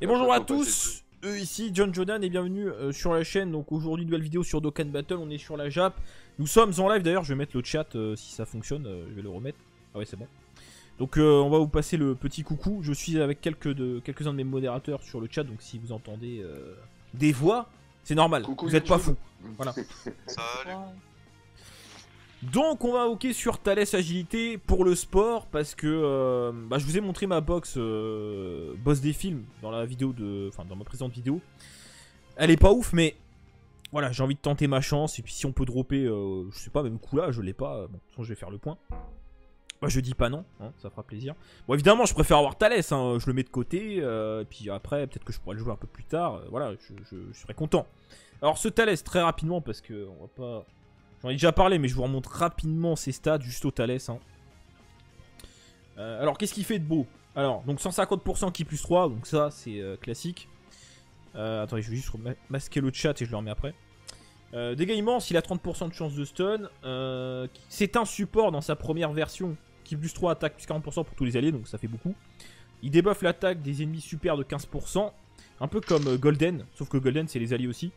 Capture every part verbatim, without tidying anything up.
Et bonjour à tous, euh, ici John Jodan et bienvenue euh, sur la chaîne. Donc aujourd'hui, nouvelle vidéo sur Dokkan Battle, on est sur la Jap. Nous sommes en live d'ailleurs, je vais mettre le chat euh, si ça fonctionne, euh, je vais le remettre. Ah ouais, c'est bon. Donc euh, on va vous passer le petit coucou, je suis avec quelques-uns de, quelques de mes modérateurs sur le chat, donc si vous entendez euh, des voix, c'est normal, coucou, vous n'êtes pas fous. Voilà. Salut. Donc on va hoquer sur Thalès Agilité pour le sport parce que euh, bah, je vous ai montré ma box euh, boss des films dans la vidéo de, enfin dans ma présente vidéo. Elle est pas ouf mais voilà, j'ai envie de tenter ma chance et puis si on peut dropper, euh, je sais pas, même Kula, je l'ai pas. Bon, de toute façon je vais faire le point. Bah je dis pas non, hein, ça fera plaisir. Bon évidemment je préfère avoir Thalès, hein, je le mets de côté euh, et puis après peut-être que je pourrai le jouer un peu plus tard. Euh, voilà, je, je, je serai content. Alors ce Thalès très rapidement parce que on va pas. J'en ai déjà parlé, mais je vous remonte rapidement ses stats, juste au Thalès. Hein. Euh, alors, qu'est-ce qu'il fait de beau? Alors, donc cent cinquante pour cent qui plus trois, donc ça, c'est euh, classique. Euh, attendez, je vais juste masquer le chat et je le remets après. Euh, dégâts immenses, il a trente pour cent de chance de stun. Euh, c'est un support dans sa première version. Qui plus trois, attaque plus quarante pour cent pour tous les alliés, donc ça fait beaucoup. Il débuffe l'attaque des ennemis super de quinze pour cent. Un peu comme euh, Golden, sauf que Golden, c'est les alliés aussi.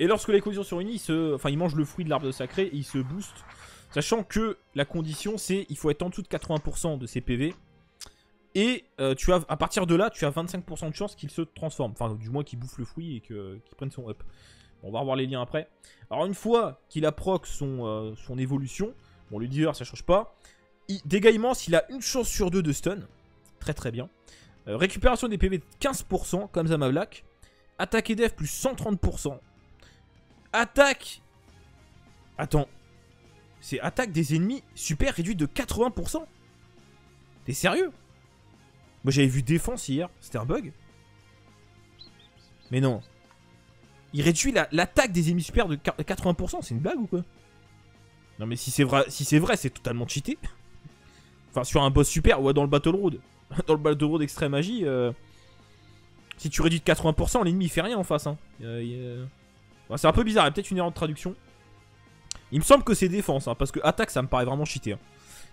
Et lorsque les conditions sont réunies, il, se... enfin, il mange le fruit de l'arbre sacré et il se booste. Sachant que la condition, c'est il faut être en dessous de quatre-vingts pour cent de ses P V. Et euh, tu as... à partir de là, tu as vingt-cinq pour cent de chance qu'il se transforme. Enfin, du moins qu'il bouffe le fruit et qu'il qu'il prenne son up. Bon, on va revoir les liens après. Alors, une fois qu'il a proc son, euh, son évolution, bon, le dealer, ça change pas. Il... Dégâts immenses, il a une chance sur deux de stun. Très très bien. Euh, récupération des P V de quinze pour cent, comme Zama Black. Attaque et def plus cent trente pour cent. Attaque. Attends. C'est attaque des ennemis super réduite de quatre-vingts pour cent. T'es sérieux? Moi j'avais vu défense hier. C'était un bug? Mais non. Il réduit l'attaque la, des ennemis super de quatre-vingts pour cent. C'est une blague ou quoi? Non mais si c'est vrai, si c'est vrai, c'est totalement cheaté. Enfin sur un boss super ou dans le Battle Road. Dans le Battle Road Extrême Magie. Euh, si tu réduis de quatre-vingts pour cent, l'ennemi il fait rien en face. Hein. Euh, il, euh... C'est un peu bizarre, il y a peut-être une erreur de traduction. Il me semble que c'est défense, hein, parce que attaque ça me paraît vraiment cheaté. Hein.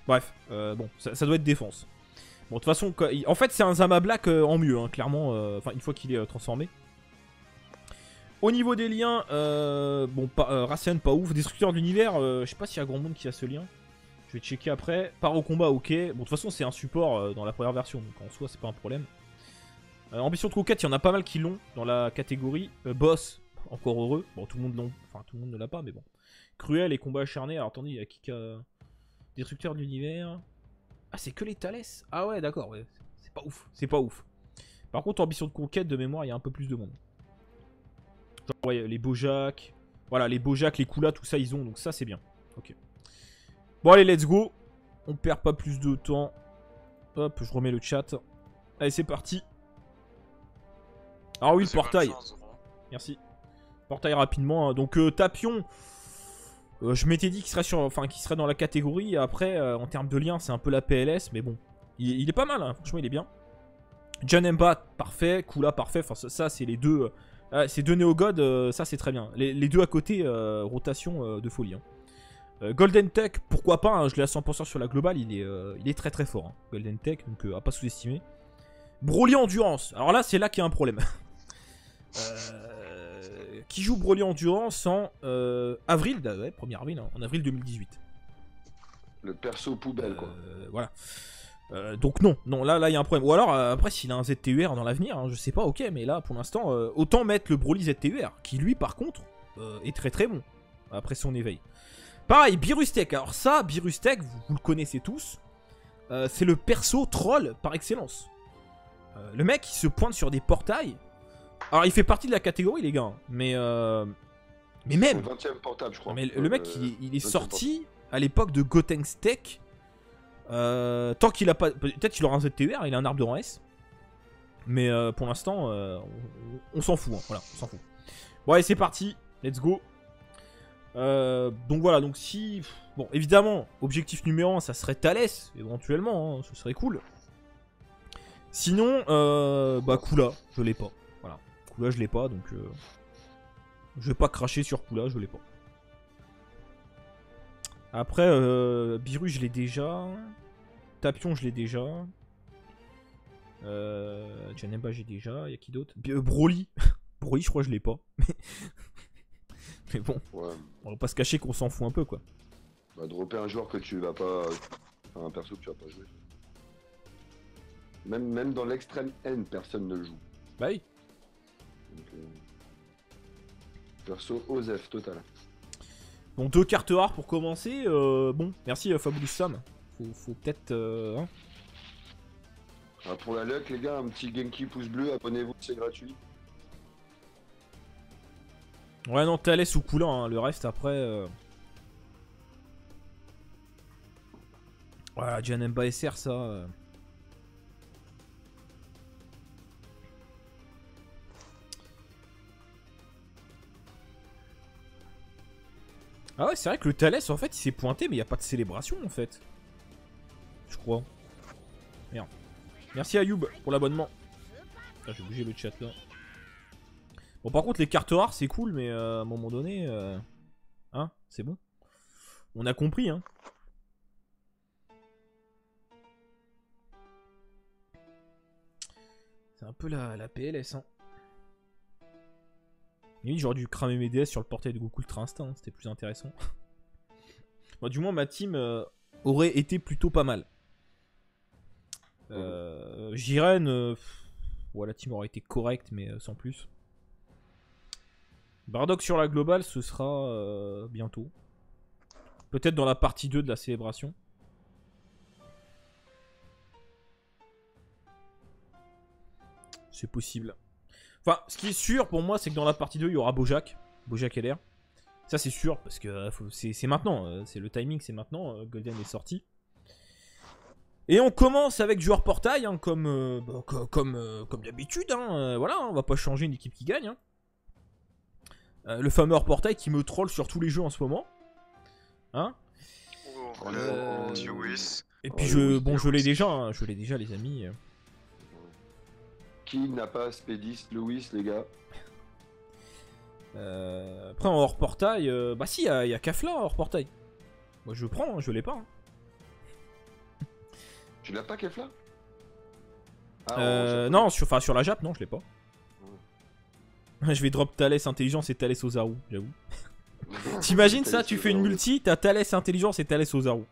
Bref, euh, bon, ça, ça doit être défense. Bon, de toute façon, en fait c'est un Zama Black euh, en mieux, hein, clairement, enfin euh, une fois qu'il est euh, transformé. Au niveau des liens, euh, bon, pas, euh, Racian pas ouf, Destructeur de l'univers, euh, je sais pas s'il y a grand monde qui a ce lien. Je vais checker après, part au combat, ok. Bon, de toute façon c'est un support euh, dans la première version, donc en soi c'est pas un problème. Euh, ambition de conquête, il y en a pas mal qui l'ont dans la catégorie euh, boss. Encore heureux. Bon, tout le monde non. Enfin, tout le monde ne l'a pas, mais bon. Cruel et combat acharné. Alors, attendez, il y a Kika. Destructeur de l'univers. Ah, c'est que les Thalès. Ah ouais, d'accord. Ouais. C'est pas ouf. C'est pas ouf. Par contre, ambition de conquête, de mémoire, il y a un peu plus de monde. Genre, ouais, les Bojack. Voilà, les Bojack, les Kula, tout ça, ils ont. Donc, ça, c'est bien. Ok. Bon, allez, let's go. On perd pas plus de temps. Hop, je remets le chat. Allez, c'est parti. Ah oui, le portail. Chance, merci. Portail rapidement, hein. Donc euh, Tapion, euh, je m'étais dit qu'il serait, qu serait dans la catégorie, après euh, en termes de lien c'est un peu la P L S, mais bon, il, il est pas mal, hein. Franchement il est bien. Janembat, parfait, Kula, parfait, enfin ça, ça c'est les deux, euh, ces deux néo-gods, euh, ça c'est très bien. Les, les deux à côté, euh, rotation euh, de folie. Hein. Euh, Golden Tech, pourquoi pas, hein. Je l'ai à cent pour cent sur la globale, il est, euh, il est très très fort, hein. Golden Tech, donc euh, à pas sous-estimer. Broly Endurance, alors là c'est là qu'il y a un problème. euh... Qui joue Broly Endurance en euh, avril, ouais, premier avril, hein, en avril deux mille dix-huit. Le perso poubelle, euh, quoi. Voilà. Euh, donc non, non, là, là, il y a un problème. Ou alors, euh, après, s'il a un Z T U R dans l'avenir, hein, je sais pas, ok, mais là, pour l'instant, euh, autant mettre le Broly Z T U R, qui lui, par contre, euh, est très très bon, après son éveil. Pareil, Beerustek. Alors ça, Beerustek, vous, vous le connaissez tous, euh, c'est le perso troll par excellence. Euh, le mec, il se pointe sur des portails. Alors il fait partie de la catégorie les gars, mais euh... mais même vingtième portable, je crois. Mais le mec euh, il, il est sorti portable. À l'époque de Gotenks Tech. Euh, tant qu'il a pas, peut-être qu'il aura un Z T R, il a un arbre de rang S. Mais euh, pour l'instant euh, on, on s'en fout, hein. Voilà, on s'en fout. Bon allez c'est parti, let's go. Euh, donc voilà, donc si bon évidemment objectif numéro un ça serait Thalès éventuellement, hein, ce serait cool. Sinon euh, bah Kula je l'ai pas. Kula je l'ai pas donc euh, je vais pas cracher sur Kula, je l'ai pas. Après euh, Beerus je l'ai déjà, Tapion je l'ai déjà, Euh, Janembat, j'ai déjà. Il y a qui d'autre? euh, Broly. Broly, je crois que je l'ai pas. Mais bon, ouais. On va pas se cacher qu'on s'en fout un peu, quoi. Bah, dropper un joueur que tu vas pas. Enfin, un perso que tu vas pas jouer. Même, même dans l'extrême haine, personne ne le joue. Bah oui. Donc, euh... perso Osef, total. Bon, deux cartes rares pour commencer. Euh, bon, merci euh, Fabulous Sam. Faut, faut peut-être. Euh, hein. Ah, pour la luck, les gars, un petit Genki pouce bleu, abonnez-vous, c'est gratuit. Ouais, non, Thalès ou Kula, hein, le reste après. Euh... Voilà, Janembat S R, ça. Euh... Ah ouais, c'est vrai que le Thalès, en fait, il s'est pointé, mais il n'y a pas de célébration, en fait. Je crois. Merde. Merci à Youb pour l'abonnement. Ah, j'ai bougé le chat, là. Bon, par contre, les cartes rares, c'est cool, mais euh, à un moment donné... Euh... Hein, c'est bon. On a compris, hein. C'est un peu la, la P L S, hein. J'aurais dû cramer mes D S sur le portail de Goku Ultra Instinct, hein, c'était plus intéressant. Bon, du moins, ma team euh, aurait été plutôt pas mal. Euh, oh. Jiren, euh, ouais, la team aurait été correcte, mais euh, sans plus. Bardock sur la globale, ce sera euh, bientôt. Peut-être dans la partie deux de la célébration. C'est possible. Enfin, ce qui est sûr pour moi, c'est que dans la partie deux, il y aura Bojack. Bojack L R. Ça, c'est sûr, parce que c'est maintenant. C'est le timing, c'est maintenant. Golden est sorti. Et on commence avec joueur portail, hein, comme, euh, bah, comme, comme, euh, comme d'habitude. Hein, voilà, on va pas changer une équipe qui gagne. Hein. Euh, le fameux portail qui me troll sur tous les jeux en ce moment. Hein oh, euh, Et puis, oh, je, bon, je l'ai déjà, hein, je l'ai déjà, les amis. Qui n'a pas Spedis Lewis, les gars? euh, Après, en hors portail, euh, bah si, il y, y a Kafla hors portail. Moi, je prends, hein, je l'ai pas. Hein. Tu l'as pas, Kafla? ah, euh, Non, sur, sur la Jap, non, je l'ai pas. Ouais. Je vais drop Thalès Intelligence et Thalès Ozaru, j'avoue. T'imagines ça? Tu fais une multi, t'as Thalès Intelligence et Thalès Ozaru.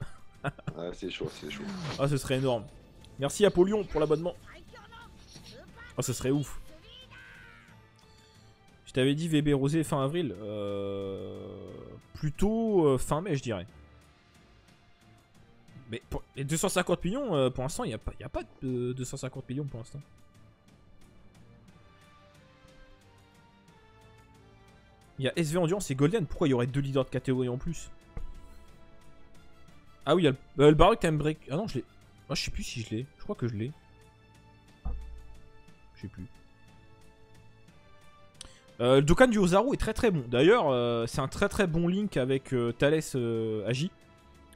Ah, c'est chaud, c'est chaud. Ah, ce serait énorme. Merci Apollyon pour l'abonnement. Oh, ce serait ouf. Je t'avais dit V B Rosé fin avril. Euh, plutôt euh, fin mai, je dirais. Mais pour les deux cent cinquante millions, euh, pour l'instant, il n'y a, a pas de euh, deux cent cinquante millions pour l'instant. Il y a S V Endurance et Golden. Pourquoi il y aurait deux leaders de catégorie en plus? Ah oui, il y a le, euh, le Baroque Timebreak. Ah non, je l'ai. Ah, je sais plus si je l'ai. Je crois que je l'ai. Plus. Euh, le Dokkan du Ozaru est très très bon. D'ailleurs, euh, c'est un très très bon link avec euh, Thalès euh, A G I.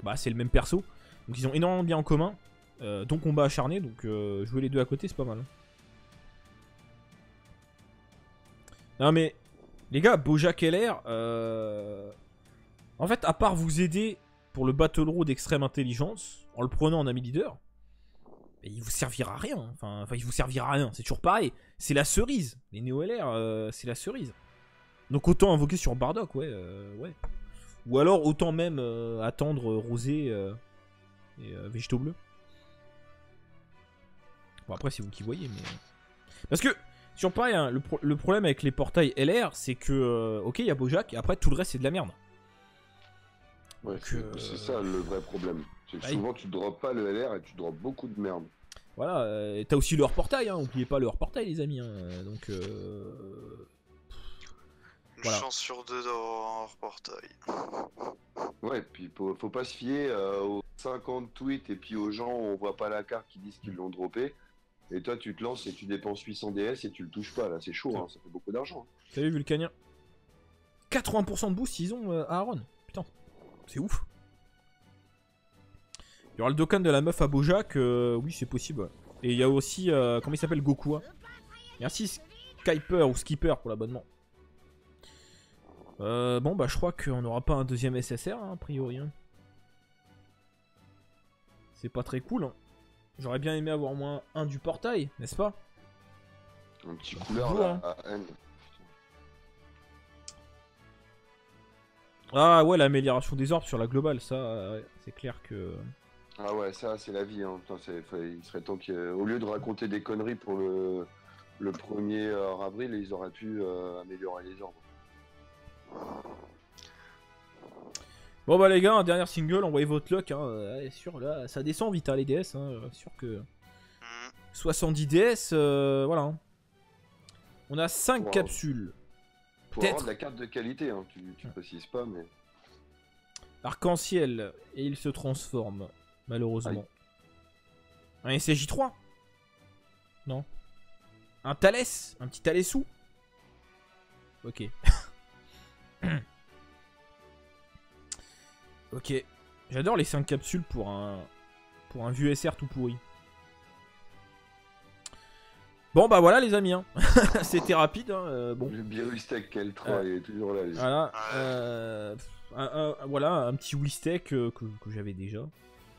Bah, c'est le même perso. Donc, ils ont énormément de bien en commun. Euh, donc, combat acharné. Donc, euh, jouer les deux à côté, c'est pas mal. Non, mais les gars, Bojack L R. Euh... En fait, à part vous aider pour le Battle Road d'extrême intelligence en le prenant en ami leader. Il vous servira à rien, enfin, enfin il vous servira à rien, c'est toujours pareil, c'est la cerise, les néo-L R, euh, c'est la cerise. Donc autant invoquer sur Bardock, ouais, euh, ouais. Ou alors autant même euh, attendre euh, Rosé euh, et euh, Vegeto bleu. Bon après c'est vous qui voyez, mais... Parce que, sur pareil, hein, le, pro le problème avec les portails L R, c'est que, euh, ok, il y a Bojack, et après tout le reste c'est de la merde. Ouais, c'est euh... ça le vrai problème. C'est que bah, souvent il... tu drops pas le L R et tu drops beaucoup de merde. Voilà, euh, t'as aussi le hors portail, hein, n'oubliez pas le hors portail les amis. Hein, donc euh... Une voilà. Chance sur deux dans hors portail. Ouais, puis faut, faut pas se fier euh, aux cinquante tweets et puis aux gens on voit pas la carte qui disent qu'ils l'ont droppé. Et toi tu te lances et tu dépenses huit cents D S et tu le touches pas là, c'est chaud, ouais. Hein, ça fait beaucoup d'argent. Hein. Salut Vulcanien. quatre-vingts pour cent de boost ils ont euh, à Aaron, putain, c'est ouf. Il y aura le Dokkan de la meuf à Bojack, euh, oui c'est possible. Et il y a aussi, euh, comment il s'appelle, Goku. Hein. Merci Skyper ou Skipper pour l'abonnement. Euh, bon bah je crois qu'on n'aura pas un deuxième S S R hein, a priori. Hein. C'est pas très cool. Hein. J'aurais bien aimé avoir au moins un du portail, n'est-ce pas? Un petit couleur beau, là, hein. À N. Ah ouais, l'amélioration des orbes sur la globale, ça, euh, c'est clair que... Ah ouais, ça, c'est la vie, hein. Putain, il serait temps qu'au lieu de raconter des conneries pour le, le premier avril, ils auraient pu euh, améliorer les orbes. Bon bah les gars, dernier single, envoyez votre luck, hein. Allez, sûr, là, ça descend vite, hein, les D S, hein. Sûr que... soixante-dix D S, euh, voilà. On a cinq wow. Capsules. Pour avoir de la carte de qualité, hein, tu, tu précises pas, mais... Arc-en-ciel, et il se transforme, malheureusement. Aïe. Un S J trois? Non. Un Thalès? Un petit Thalès-sous? Ok. Ok. J'adore les cinq capsules pour un... pour un vieux S R tout pourri. Bon bah voilà les amis, hein. C'était rapide, hein. euh, bon. Le Wistek, quel travail, euh, il est toujours là. Les voilà, euh, un, un, voilà, un petit Wistek euh, que, que j'avais déjà,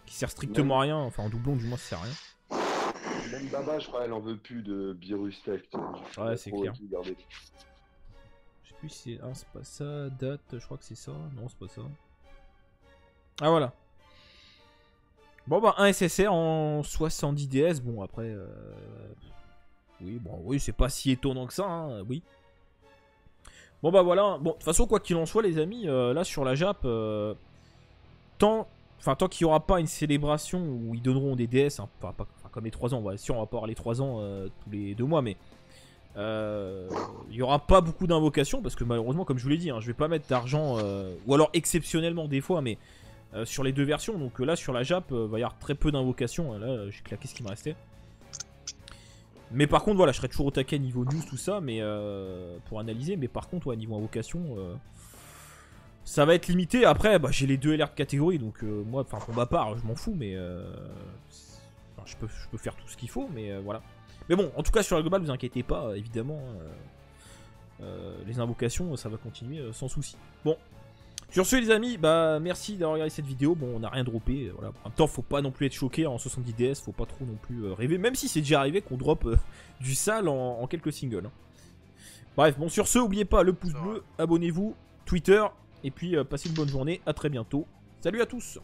qui sert strictement même... à rien, enfin en doublon du moins ça sert à rien. Même Baba je crois elle en veut plus de Wistek. Ouais c'est clair. Je sais plus si c'est... Ah c'est pas ça, date, je crois que c'est ça, non c'est pas ça. Ah voilà. Bon bah un S S R en soixante-dix D S, bon après... Euh... Oui, bon, oui, c'est pas si étonnant que ça, hein, oui. Bon, bah voilà, bon, de toute façon, quoi qu'il en soit, les amis, euh, là, sur la Jap, euh, tant, enfin, tant qu'il n'y aura pas une célébration où ils donneront des D S, hein, pas, pas, comme les trois ans, ouais, si on va pas avoir les trois ans euh, tous les deux mois, mais euh, il n'y aura pas beaucoup d'invocations, parce que malheureusement, comme je vous l'ai dit, hein, je vais pas mettre d'argent, euh, ou alors exceptionnellement des fois, mais euh, sur les deux versions, donc euh, là, sur la Jap, euh, va y avoir très peu d'invocations, là, euh, j'ai claqué ce qui me restait. Mais par contre, voilà, je serais toujours au taquet niveau news, tout ça, mais euh, pour analyser. Mais par contre, ouais, niveau invocation, euh, ça va être limité. Après, bah, j'ai les deux L R de catégorie, donc euh, moi, enfin, pour ma part, je m'en fous, mais euh, je, peux, je peux faire tout ce qu'il faut, mais euh, voilà. Mais bon, en tout cas, sur la globale, vous inquiétez pas, évidemment, euh, euh, les invocations, ça va continuer euh, sans souci. Bon, sur ce, les amis, bah, merci d'avoir regardé cette vidéo. Bon, on n'a rien droppé, voilà. En même temps, faut pas non plus être choqué en soixante-dix D S, faut pas trop non plus rêver, même si c'est déjà arrivé qu'on drop euh, du sale en, en quelques singles, hein. Bref, bon, sur ce, n'oubliez pas le pouce bleu, abonnez-vous, Twitter, et puis euh, passez une bonne journée, à très bientôt. Salut à tous!